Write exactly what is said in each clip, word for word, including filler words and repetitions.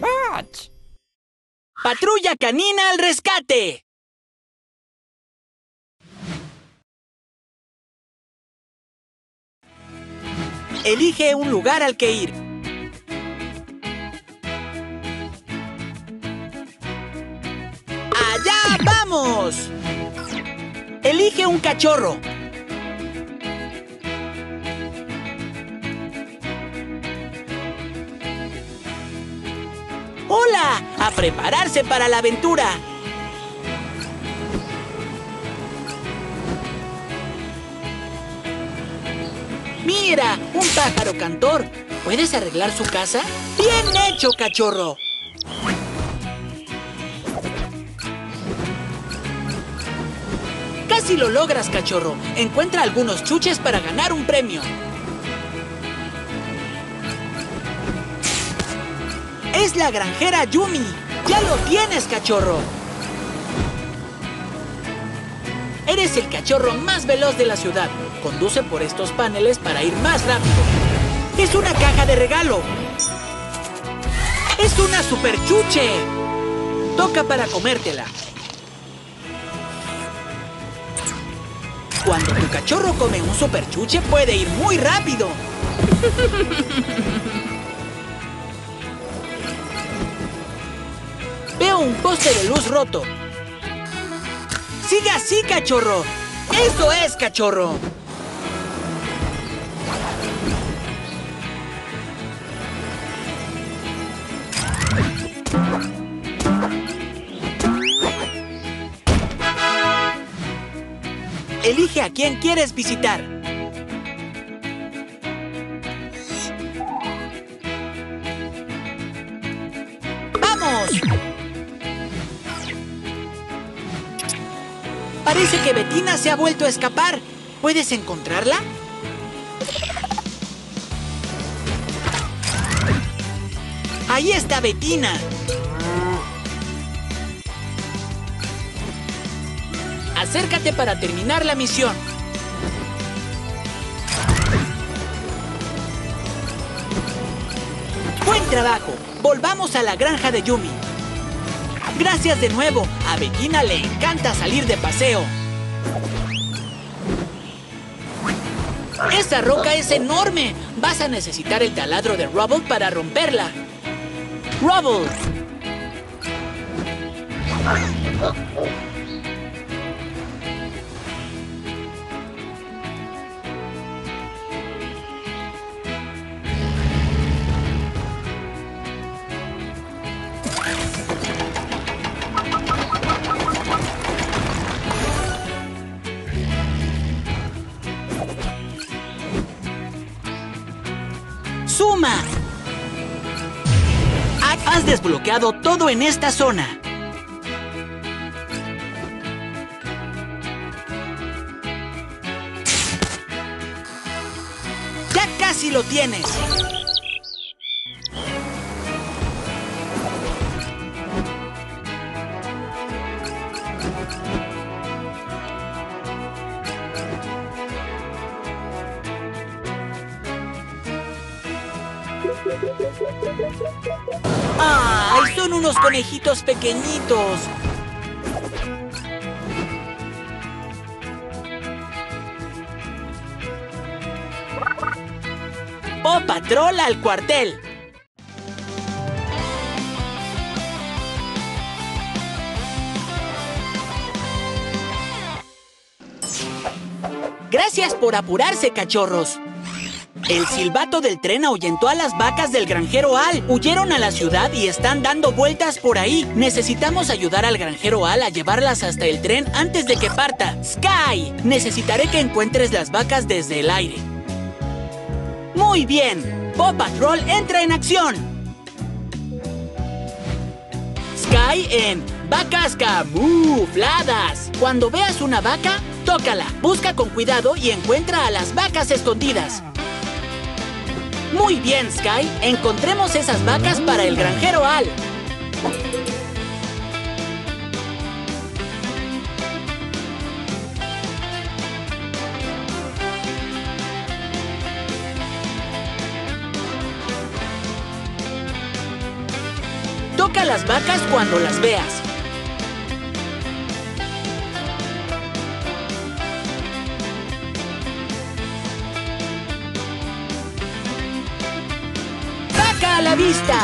¡Bach! ¡Patrulla canina al rescate! Elige un lugar al que ir. ¡Allá vamos! Elige un cachorro. ¡Hola! ¡A prepararse para la aventura! ¡Mira! ¡Un pájaro cantor! ¿Puedes arreglar su casa? ¡Bien hecho, cachorro! ¡Casi lo logras, cachorro! Encuentra algunos chuches para ganar un premio. ¡Es la granjera Yumi! ¡Ya lo tienes, cachorro! Eres el cachorro más veloz de la ciudad. Conduce por estos paneles para ir más rápido. ¡Es una caja de regalo! ¡Es una superchuche! Toca para comértela. Cuando tu cachorro come un superchuche, puede ir muy rápido. Veo un poste de luz roto. ¡Sigue así, cachorro! ¡Eso es, cachorro! Elige a quién quieres visitar. ¡Vamos! Parece que Bettina se ha vuelto a escapar. ¿Puedes encontrarla? ¡Ahí está Bettina! Acércate para terminar la misión. ¡Buen trabajo! Volvamos a la granja de Yumi. Gracias de nuevo. A Bettina le encanta salir de paseo. ¡Esa roca es enorme! Vas a necesitar el taladro de Rubble para romperla. ¡Rubble! Has desbloqueado todo en esta zona. Ya casi lo tienes. ¡Ay, son unos conejitos pequeñitos! ¡Paw Patrol al cuartel! Gracias por apurarse, cachorros. El silbato del tren ahuyentó a las vacas del granjero Al. Huyeron a la ciudad y están dando vueltas por ahí. Necesitamos ayudar al granjero Al a llevarlas hasta el tren antes de que parta. ¡Skye! Necesitaré que encuentres las vacas desde el aire. ¡Muy bien! ¡Paw Patrol entra en acción! Skye en vacas camufladas. Cuando veas una vaca, tócala. Busca con cuidado y encuentra a las vacas escondidas. Muy bien, Skye. Encontremos esas vacas para el granjero Al. Ataca a las vacas cuando las veas. ¡Vaca a la vista!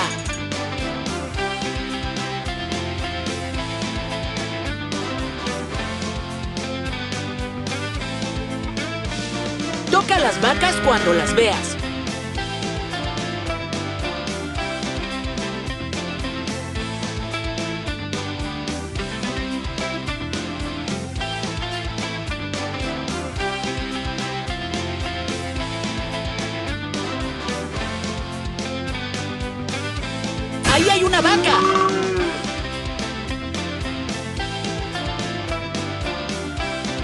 Toca a las vacas cuando las veas. ¡Ahí hay una vaca!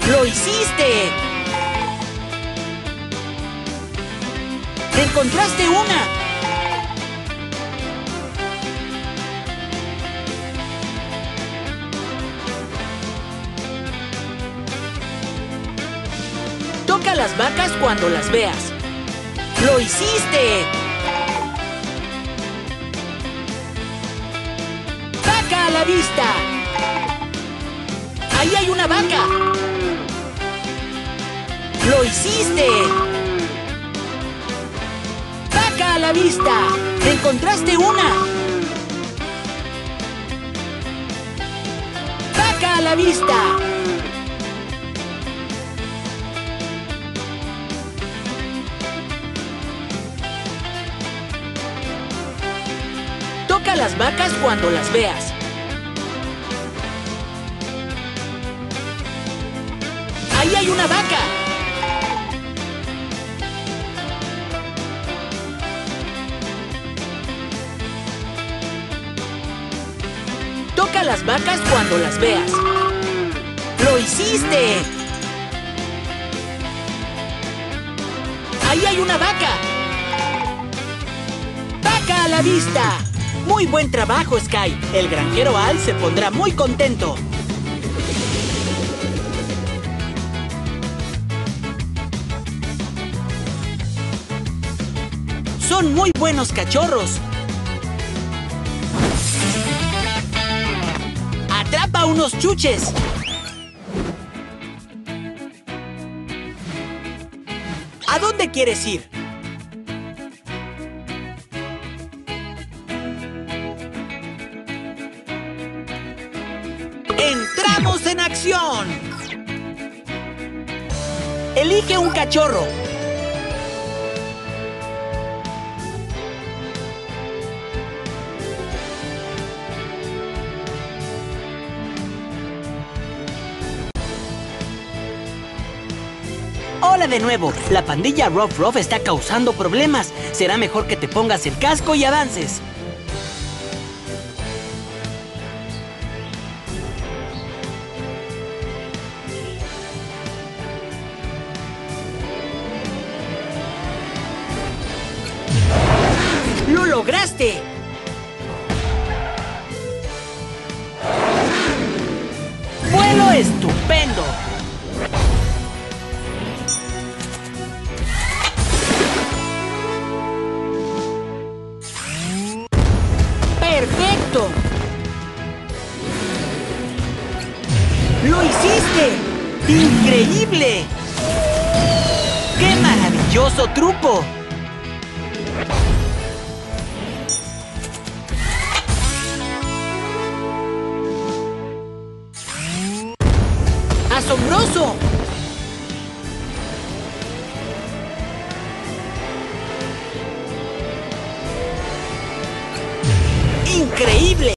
¡Lo hiciste! ¡Encontraste una! Toca las vacas cuando las veas. ¡Lo hiciste! ¡Vaca a la vista! ¡Ahí hay una vaca! ¡Lo hiciste! ¡Vaca a la vista! ¡Encontraste una! ¡Vaca a la vista! Toca las vacas cuando las veas. ¡Ahí hay una vaca! Toca las vacas cuando las veas. ¡Lo hiciste! ¡Ahí hay una vaca! ¡Vaca a la vista! Muy buen trabajo, Skye. El granjero Al se pondrá muy contento. Son muy buenos cachorros. Atrapa unos chuches. ¿A dónde quieres ir? ¡Entramos en acción! Elige un cachorro. Hola de nuevo. La pandilla Ruff Ruff está causando problemas. Será mejor que te pongas el casco y avances. ¡Lograste! ¡Vuelo estupendo! ¡Perfecto! ¡Lo hiciste! ¡Increíble! ¡Qué maravilloso truco! ¡Asombroso! ¡Increíble!